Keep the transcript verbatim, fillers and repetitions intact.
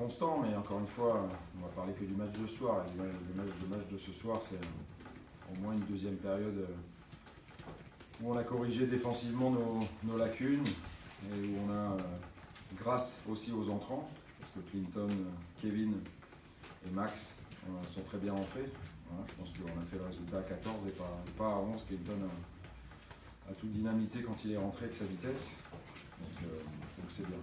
constant, et encore une fois, on va parler que du match de ce soir, et le match, le match de ce soir, c'est au moins une deuxième période où on a corrigé défensivement nos, nos lacunes, et où on a, grâce aussi aux entrants, parce que Clinton, Kevin et Max sont très bien rentrés. Voilà, je pense qu'on a fait le résultat à quatorze et pas, pas à onze, Clinton a, a tout dynamité quand il est rentré avec sa vitesse, donc euh, c'est bien.